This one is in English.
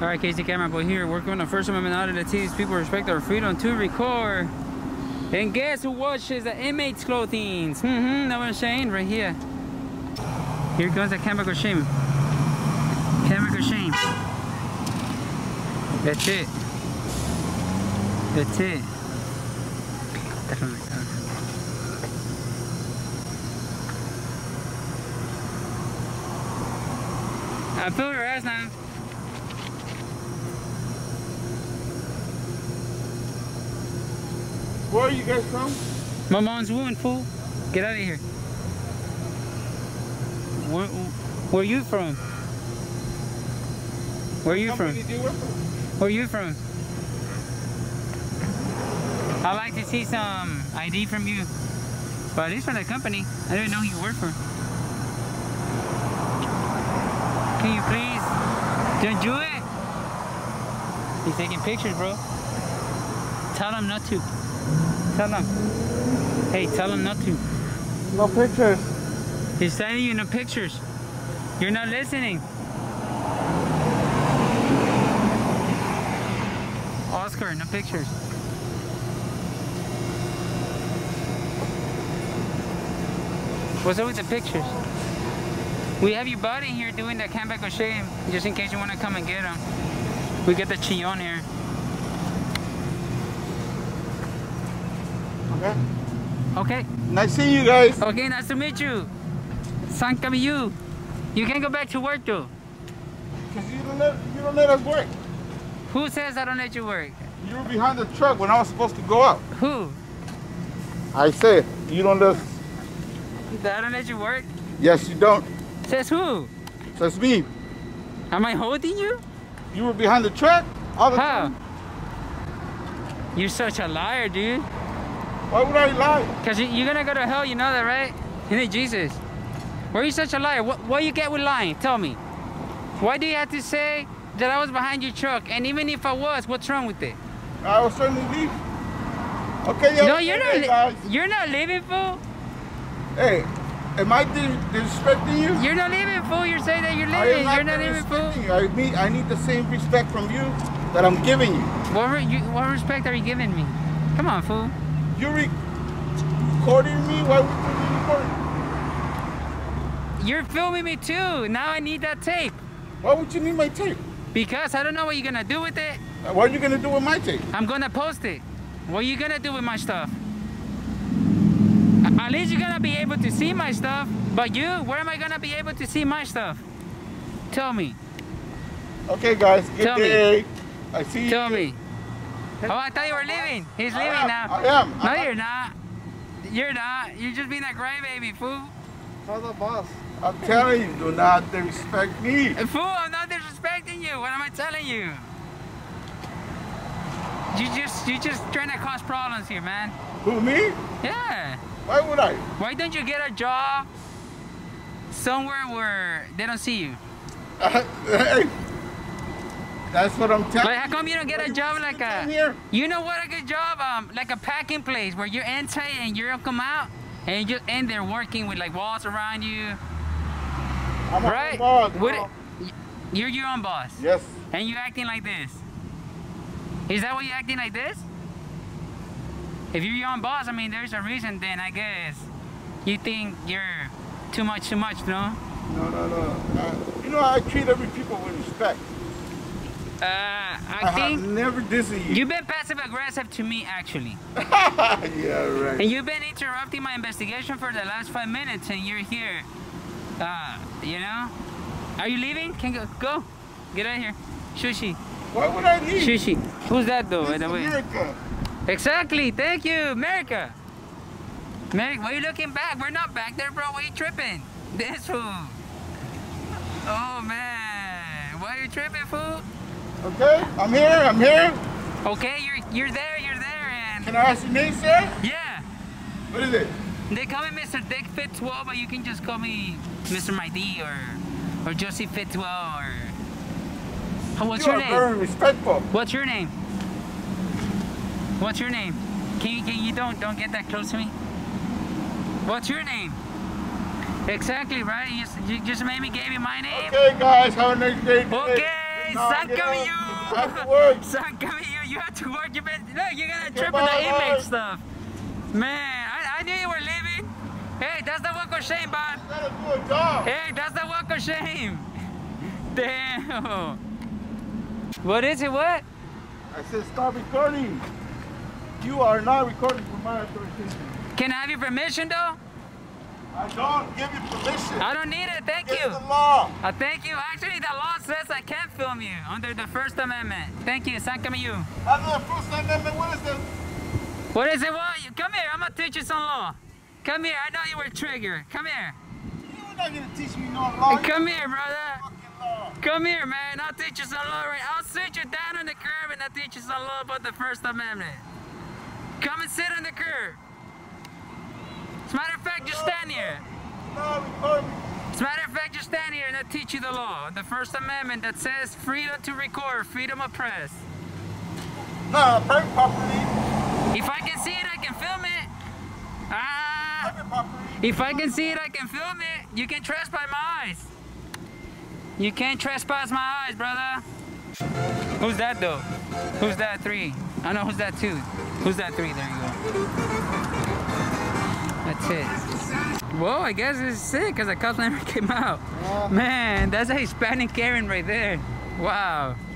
All right, Casey Camera Boy here. We're going to First Amendment audit that teaches people respect our freedom to record. And guess who washes the inmates' clothing? That one's Shane right here. Here comes the chemical shame. Chemical shame. That's it. That's it. Definitely. I feel your ass now. Where are you guys from? My mom's woman, fool. Get out of here. Where are you from? Where are you from? Where are you from? I'd like to see some ID from you. But he's from the company. I didn't know who you worked for. Can you please don't do it? He's taking pictures, bro. Tell him not to. Tell him. Hey, tell him not to. No pictures. He's sending you no pictures. You're not listening. Oscar, no pictures. What's up with the pictures? We have your buddy here doing the comeback of shame, just in case you want to come and get him. We got the Chillon here. Okay. Okay. Nice seeing you guys. Okay, nice to meet you. San Camillo. You can go back to work though. Because you don't let us work. Who says I don't let you work? You were behind the truck when I was supposed to go up. Who? I said, you don't let us. I don't let you work? Yes, you don't. Says who? Says me. Am I holding you? You were behind the truck all the time. You're such a liar, dude. Why would I lie? Because you're going to go to hell, you know that, right? You need Jesus. Why are you such a liar? What you get with lying? Tell me. Why do you have to say that I was behind your truck? And even if I was, what's wrong with it? I was trying to leave. Okay, yeah. No, you're not leaving, fool. Hey. Am I disrespecting you? You're not leaving, fool. You're saying that you're leaving. You're not leaving, fool. You. I need the same respect from you that I'm giving you. What respect are you giving me? Come on, fool. You're recording me? Why would you be recording? You're filming me too. Now I need that tape. Why would you need my tape? Because I don't know what you're going to do with it. What are you going to do with my tape? I'm going to post it. What are you going to do with my stuff? At least you're gonna be able to see my stuff, but you, where am I gonna be able to see my stuff? Tell me. Okay, guys, good day. I see you. Tell me. Oh, I thought you were leaving. He's leaving now. I am. No, you're not. You're not. You're just being a crybaby, fool. For the boss. I'm telling you, do not disrespect me. Fool, I'm not disrespecting you. What am I telling you? You just trying to cause problems here, man. Who, me? Yeah. Why would I? Why don't you get a job somewhere where they don't see you? Hey, that's what I'm telling you. Like, how come you don't get a job like a... You know what a good job? Like a packing place where you're inside and you don't come out and you just end there working with like walls around you. I'm right? A boss, you're your own boss? Yes. And you're acting like this? Is that why you're acting like this? If you're your own boss, I mean, there's a reason then, I guess. You think you're too much, no? No. You know, I treat every people with respect. I think... I've never dissing you. You've been passive-aggressive to me, actually. Yeah, right. And you've been interrupting my investigation for the last 5 minutes, and you're here. You know? Are you leaving? Can go. Go. Get out of here. Sushi. Why would I leave? Sushi. Who's that, though, by the way? America. Exactly, thank you, America. America, why are you looking back? We're not back there, bro. Why are you tripping? This fool. Oh, man. Why are you tripping, fool? Okay, I'm here. Okay, you're there, and... Can I ask your name, sir? Yeah. What is it? They call me Mr. Dick Fitzwell, but you can just call me Mr. Mighty or Josie Fitzwell, or... What's your name? You are very respectful. What's your name? What's your name? Can you don't get that close to me? What's your name? Exactly, right? You just made me give you my name. Okay, guys, have a nice day. Okay. Hey, San Camillo, you have to work. You bet. Look, you're gonna trip on the image stuff. Man, I knew you were leaving. Hey, that's the walk of shame, bud. Hey, that's the walk of shame. Damn. What is it? What? I said stop recording. You are not recording for my authorization. Can I have your permission, though? I don't give you permission. I don't need it, thank you. It's the law. Thank you. Actually, the law says I can't film you under the First Amendment. Thank you, San Camillo. Under the First Amendment, what is it? What is it? What? Come here, I'm going to teach you some law. Come here, I know you were triggered. Come here. You were not going to teach me no law. Come here, brother. Law. Come here, man. I'll teach you some law. I'll sit you down on the curb and I'll teach you some law about the First Amendment. Come and sit on the curb. As a matter of fact, just stand here. As a matter of fact, just stand here and I'll teach you the law, the First Amendment that says freedom to record, freedom of press. No, private property. If I can see it, I can film it. If I can see it, I can film it. You can trespass my eyes. You can't trespass my eyes, brother. Who's that, though? Who's that three? I know who's that two. Who's that three? There you go. That's it. Whoa, I guess it's sick because the cop never came out. Yeah. Man, that's a Hispanic Karen right there. Wow.